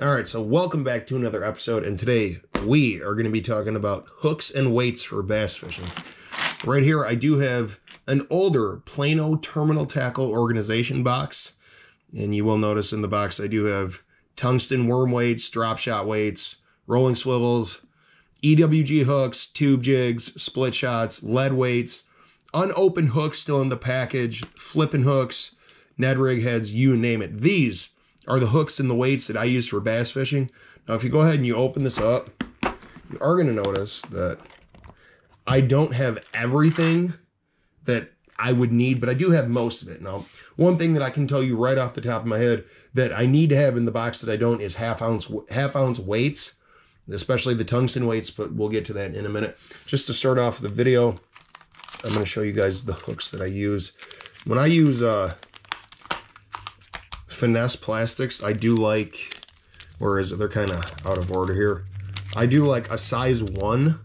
All right, so welcome back to another episode, and today we are going to be talking about hooks and weights for bass fishing. Right here, I do have an older Plano terminal tackle organization box, and you will notice in the box I do have tungsten worm weights, drop shot weights, rolling swivels, EWG hooks, tube jigs, split shots, lead weights, unopened hooks still in the package, flipping hooks, Ned Rig heads, you name it. These are the hooks and the weights that I use for bass fishing. Now, if you go ahead and you open this up, you are gonna notice that I don't have everything that I would need, but I do have most of it. Now, one thing that I can tell you right off the top of my head that I need to have in the box that I don't is half ounce weights, especially the tungsten weights, but we'll get to that in a minute. Just to start off the video, I'm gonna show you guys the hooks that I use. When I use finesse plastics, I do like, whereas they're kind of out of order here, I do like a size 1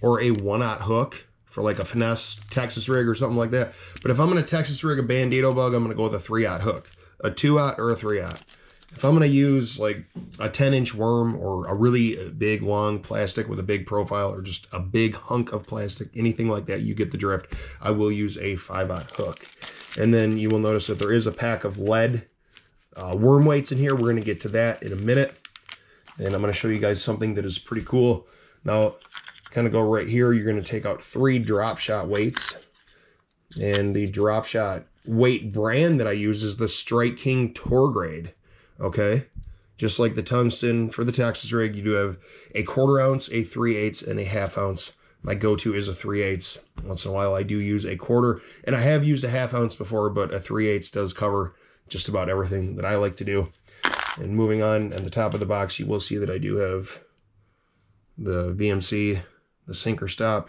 or a 1/0 hook for like a finesse Texas rig or something like that. But if I'm going to Texas rig a Bandito Bug, I'm going to go with a 3/0 hook, a 2/0 or a 3/0. If I'm going to use like a 10-inch worm or a really big long plastic with a big profile or just a big hunk of plastic, anything like that, you get the drift, I will use a 5/0 hook. And then you will notice that there is a pack of lead worm weights in here. We're going to get to that in a minute, and I'm going to show you guys something that is pretty cool. Now, kind of go right here, you're going to take out 3 drop shot weights, and the drop shot weight brand that I use is the Strike King Tour Grade. Okay, just like the tungsten for the Texas rig, you do have a 1/4 ounce, a 3/8, and a 1/2 ounce. My go-to is a 3/8. Once in a while I do use a 1/4, and I have used a 1/2 ounce before, but a 3/8 does cover just about everything that I like to do. And moving on, at the top of the box, you will see that I do have the VMC, the sinker stop,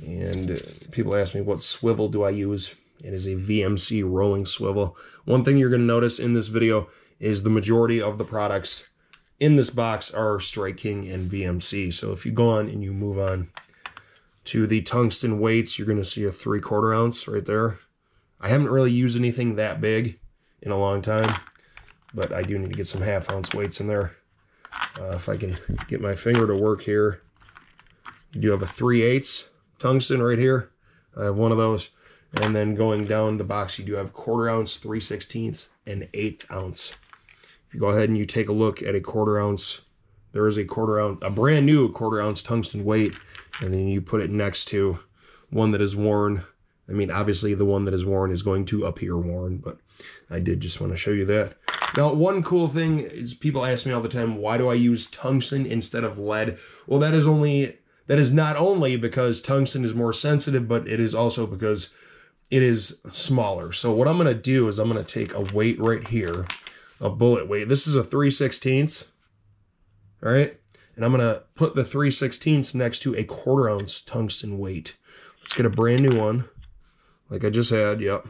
and people ask me what swivel do I use. It is a VMC rolling swivel. One thing you're going to notice in this video is the majority of the products in this box are Strike King and VMC. So if you go on and you move on to the tungsten weights, you're going to see a 3/4 ounce right there. I haven't really used anything that big in a long time, but I do need to get some 1/2 ounce weights in there. If I can get my finger to work here, you do have a 3/8 tungsten right here. I have one of those. And then going down the box, you do have 1/4 ounce, 3/16, and 1/8 ounce. If you go ahead and you take a look at a 1/4 ounce, there is a 1/4 ounce, a brand new 1/4 ounce tungsten weight, and then you put it next to one that is worn. I mean, obviously the one that is worn is going to appear worn, but I did just want to show you that. Now, one cool thing is people ask me all the time, why do I use tungsten instead of lead? Well, that is not only because tungsten is more sensitive, but it is also because it is smaller. So what I'm going to do is I'm going to take a weight right here, a bullet weight. This is a 3/16. All right. And I'm going to put the 3/16 next to a 1/4 ounce tungsten weight. Let's get a brand new one. Like I just had, yep.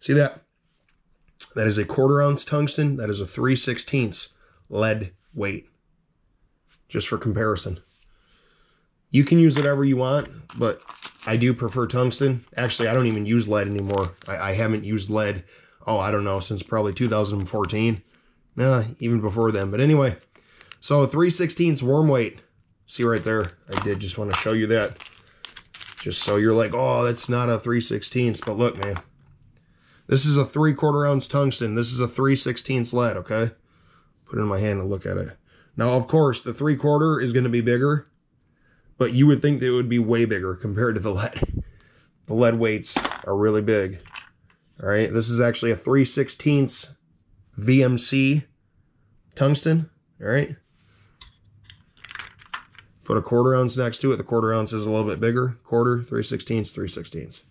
See that? That is a 1/4 ounce tungsten. That is a 3/16 lead weight. Just for comparison. You can use whatever you want, but I do prefer tungsten. Actually, I don't even use lead anymore. I haven't used lead, oh, I don't know, since probably 2014. Nah, even before then. But anyway, so 3/16 worm weight. See right there? I did just want to show you that. Just so you're like, oh, that's not a 3/16, but look, man. This is a 3/4 ounce tungsten. This is a 3/16 lead, okay? Put it in my hand and look at it. Now, of course, the 3/4 is going to be bigger, but you would think that it would be way bigger compared to the lead. The lead weights are really big, all right? This is actually a 3/16 VMC tungsten, all right? Put a 1/4 ounce next to it. The 1/4 ounce is a little bit bigger. 1/4, 3/16, 3/16.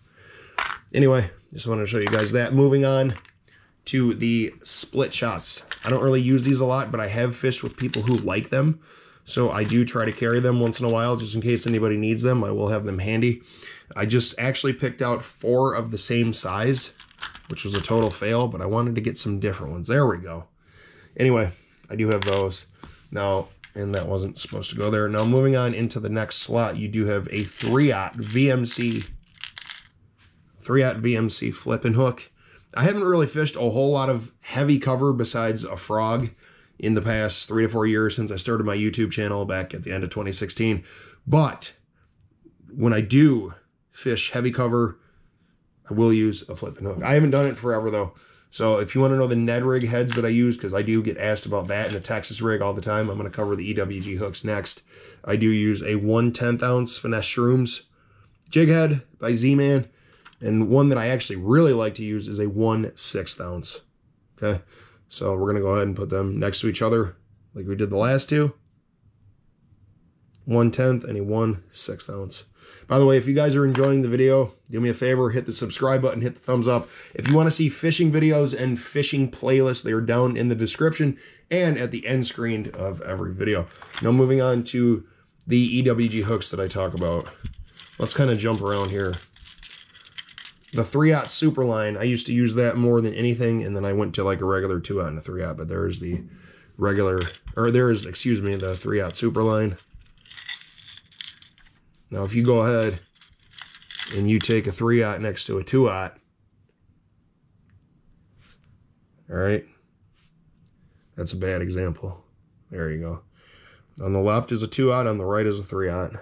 Anyway, just wanted to show you guys that. Moving on to the split shots. I don't really use these a lot, but I have fished with people who like them. So I do try to carry them once in a while, just in case anybody needs them. I will have them handy. I just actually picked out 4 of the same size, which was a total fail, but I wanted to get some different ones. There we go. Anyway, I do have those. Now, and that wasn't supposed to go there. Now, moving on into the next slot, you do have a 3/0 VMC flipping hook. I haven't really fished a whole lot of heavy cover besides a frog in the past 3 to 4 years since I started my YouTube channel back at the end of 2016. But when I do fish heavy cover, I will use a flipping hook. I haven't done it forever though. So if you want to know the Ned Rig heads that I use, because I do get asked about that in a Texas rig all the time, I'm going to cover the EWG hooks next. I do use a 1/10 ounce Finesse Shrooms jig head by Z-Man. And one that I actually really like to use is a 1/6 ounce. Okay. So we're going to go ahead and put them next to each other like we did the last two. 1/10 and a 1/6 ounce. By the way, if you guys are enjoying the video, do me a favor, hit the subscribe button, hit the thumbs up. If you want to see fishing videos and fishing playlists, they are down in the description and at the end screen of every video. Now moving on to the EWG hooks that I talk about. Let's kind of jump around here. The 3/0 Superline, I used to use that more than anything, and then I went to like a regular 2/0 and a 3/0, but there's the regular, or there's, excuse me, the 3/0 Superline. Now, if you go ahead and you take a 3/0 next to a 2/0, all right, that's a bad example. There you go. On the left is a 2/0, on the right is a 3/0.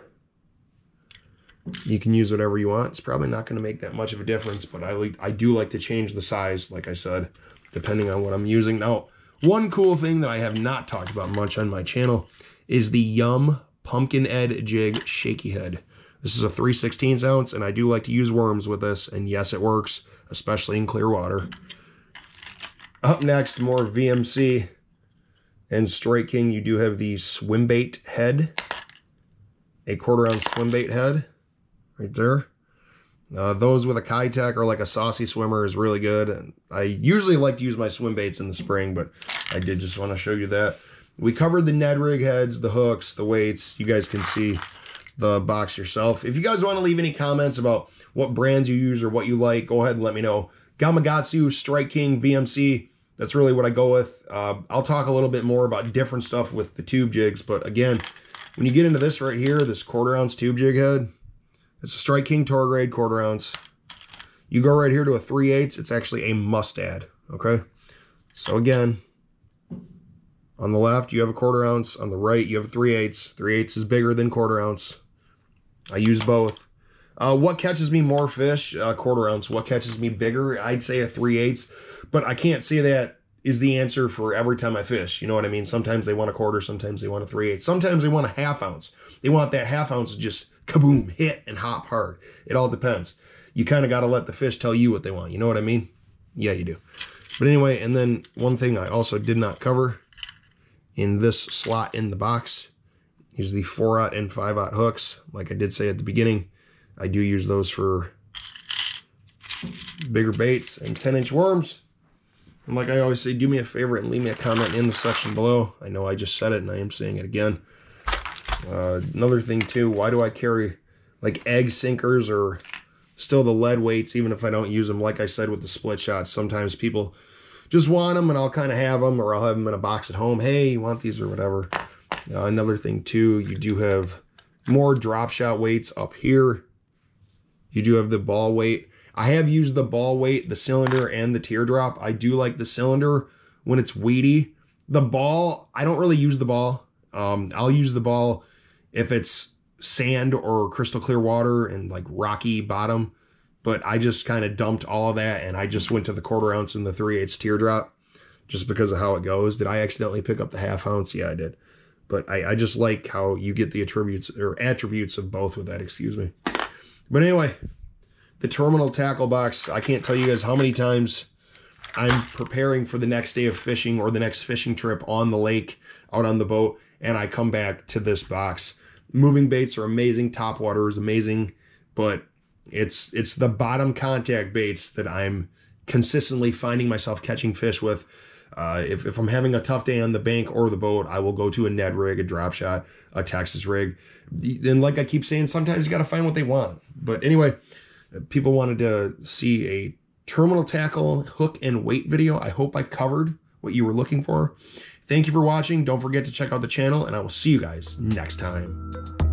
You can use whatever you want. It's probably not going to make that much of a difference, but I do like to change the size, like I said, depending on what I'm using. Now, one cool thing that I have not talked about much on my channel is the Yum Pumpkin Head Jig Shaky Head. This is a 3/16 ounce, and I do like to use worms with this, and yes, it works, especially in clear water. Up next, more VMC and Strike King. You do have the swim bait head, a 1/4 ounce swim bait head right there. Those with a Kai-Tech or like a saucy swimmer is really good, and I usually like to use my swim baits in the spring, but I did just want to show you that. We covered the Ned Rig heads, the hooks, the weights. You guys can see the box yourself. If you guys want to leave any comments about what brands you use or what you like, go ahead and let me know. Gamakatsu, Strike King, VMC, that's really what I go with. I'll talk a little bit more about different stuff with the tube jigs. But again, when you get into this right here, this 1/4 ounce tube jig head, it's a Strike King tour grade 1/4 ounce. You go right here to a 3/8, it's actually a Mustad, okay? So again, on the left, you have a 1/4 ounce. On the right, you have a 3/8. 3/8 is bigger than 1/4 ounce. I use both. What catches me more fish? 1/4 ounce. What catches me bigger? I'd say a 3/8. But I can't say that is the answer for every time I fish. You know what I mean? Sometimes they want a 1/4. Sometimes they want a 3/8. Sometimes they want a 1/2 ounce. They want that 1/2 ounce to just kaboom, hit and hop hard. It all depends. You kind of got to let the fish tell you what they want. You know what I mean? Yeah, you do. But anyway, and then one thing I also did not cover in this slot in the box is the 4/0 and 5/0 hooks. Like I did say at the beginning, I do use those for bigger baits and 10-inch worms. And like I always say, do me a favor and leave me a comment in the section below. I know I just said it and I am saying it again. Another thing too, why do I carry like egg sinkers or still the lead weights even if I don't use them? Like I said with the split shots, sometimes people just want them, and I'll kind of have them, or I'll have them in a box at home. Hey, you want these or whatever. Another thing too, you do have more drop shot weights up here. You do have the ball weight. I have used the ball weight, the cylinder, and the teardrop. I do like the cylinder when it's weedy. The ball, I don't really use the ball. I'll use the ball if it's sand or crystal clear water and like rocky bottom. But I just kind of dumped all of that, and I just went to the 1/4 ounce and the 3/8 teardrop just because of how it goes. Did I accidentally pick up the 1/2 ounce? Yeah, I did. But I just like how you get the attributes of both with that, excuse me. But anyway, the terminal tackle box, I can't tell you guys how many times I'm preparing for the next day of fishing or the next fishing trip on the lake, out on the boat, and I come back to this box. Moving baits are amazing. Topwater is amazing, but it's the bottom contact baits that I'm consistently finding myself catching fish with. If I'm having a tough day on the bank or the boat, I will go to a Ned Rig, a drop shot, a Texas rig. And like I keep saying, sometimes you got to find what they want. But anyway, people wanted to see a terminal tackle hook and weight video. I hope I covered what you were looking for. Thank you for watching. Don't forget to check out the channel, and I will see you guys next time.